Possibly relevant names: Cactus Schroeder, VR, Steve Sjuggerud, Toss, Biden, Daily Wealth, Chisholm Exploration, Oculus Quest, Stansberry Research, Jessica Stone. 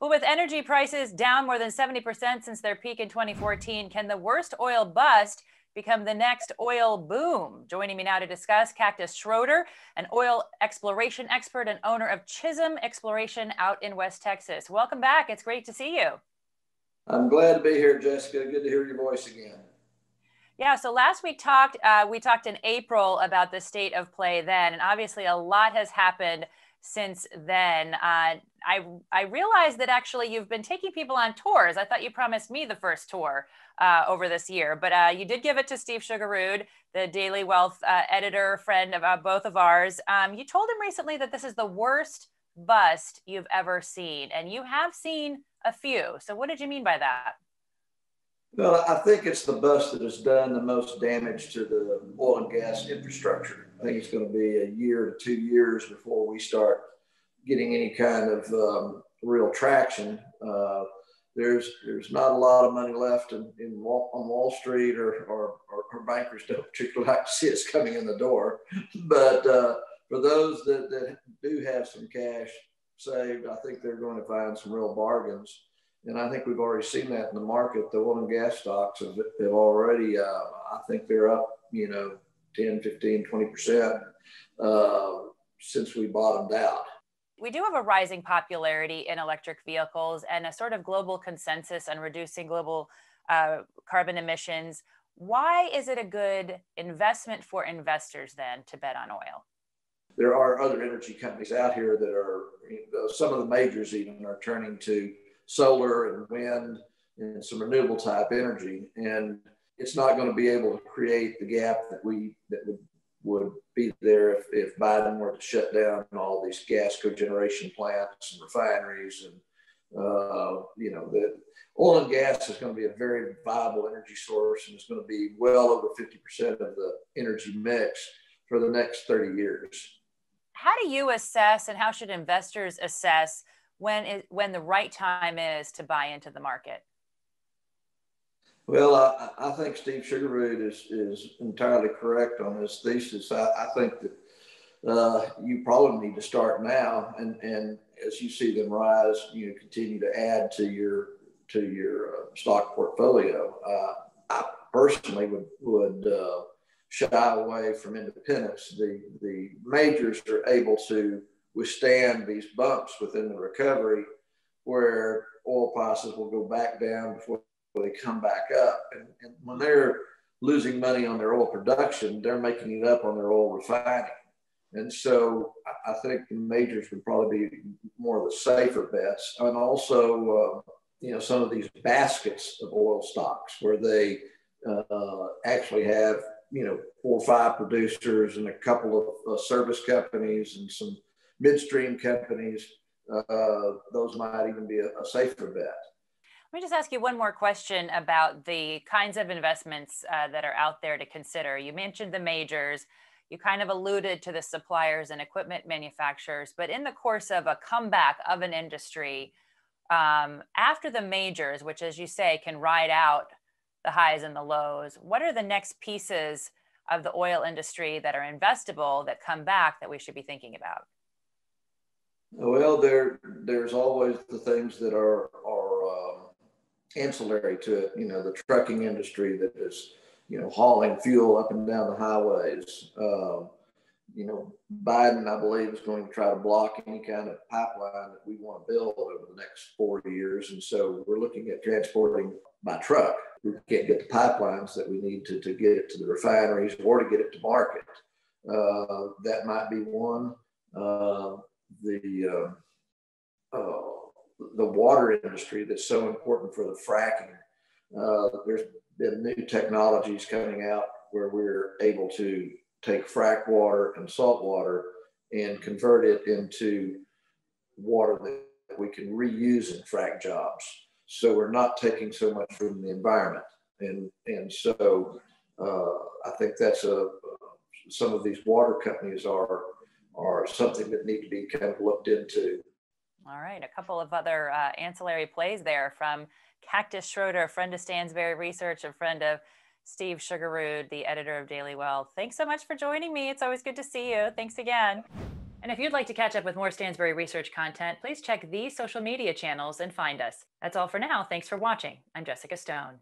Well, with energy prices down more than 70% since their peak in 2014, can the worst oil bust become the next oil boom? Joining me now to discuss, Cactus Schroeder, an oil exploration expert and owner of Chisholm Exploration out in West Texas. Welcome back. It's great to see you. I'm glad to be here, Jessica. Good to hear your voice again. Yeah, so last week we talked in April about the state of play then, and obviously a lot has happened since then. I realized that actually you've been taking people on tours. I thought you promised me the first tour over this year, but you did give it to Steve Sjuggerud, the Daily Wealth editor, friend of both of ours. You told him recently that this is the worst bust you've ever seen, and you have seen a few. So what did you mean by that? Well, I think it's the bust that has done the most damage to the oil and gas infrastructure. I think it's going to be a year to 2 years before we start getting any kind of real traction. There's not a lot of money left on Wall Street, or bankers don't particularly like to see us coming in the door. But for those that do have some cash saved, I think they're going to find some real bargains. And I think we've already seen that in the market. The oil and gas stocks have already, I think they're up, 10, 15, 20% since we bottomed out. We do have a rising popularity in electric vehicles and a sort of global consensus on reducing global carbon emissions. Why is it a good investment for investors then to bet on oil? There are other energy companies out here that are, some of the majors even are turning to solar and wind and some renewable type energy, and it's not going to be able to create the gap that would be there if Biden were to shut down all these gas cogeneration plants and refineries, and that oil and gas is going to be a very viable energy source, and it's going to be well over 50% of the energy mix for the next 30 years. How do you assess, and how should investors assess, when the right time is to buy into the market? Well, I think Steve Sjuggerud is entirely correct on his thesis. I think that you probably need to start now, and as you see them rise, you continue to add to your stock portfolio. I personally would shy away from independence. The majors are able to withstand these bumps within the recovery where oil prices will go back down before they come back up. And when they're losing money on their oil production, they're making it up on their oil refining. And so I think the majors would probably be more of the safer bets. And also, some of these baskets of oil stocks where they actually have, 4 or 5 producers and a couple of service companies and some midstream companies, those might even be a safer bet. Let me just ask you one more question about the kinds of investments that are out there to consider. You mentioned the majors, you kind of alluded to the suppliers and equipment manufacturers, but in the course of a comeback of an industry, after the majors, which as you say, can ride out the highs and the lows, what are the next pieces of the oil industry that are investable that come back that we should be thinking about? Well, there's always the things that are ancillary to it. The trucking industry that is, hauling fuel up and down the highways. Biden, I believe, is going to try to block any kind of pipeline that we want to build over the next 4 years. And so we're looking at transporting by truck. We can't get the pipelines that we need to get it to the refineries or to get it to market. That might be one. The water industry that's so important for the fracking. There's been new technologies coming out where we're able to take frack water and salt water and convert it into water that we can reuse in frack jobs. So we're not taking so much from the environment. And so I think that's some of these water companies are something that need to be kind of looked into. All right, a couple of other ancillary plays there from Cactus Schroeder, a friend of Stansberry Research, a friend of Steve Sjuggerud, the editor of Daily Wealth. Thanks so much for joining me. It's always good to see you. Thanks again. And if you'd like to catch up with more Stansberry Research content, please check these social media channels and find us. That's all for now. Thanks for watching. I'm Jessica Stone.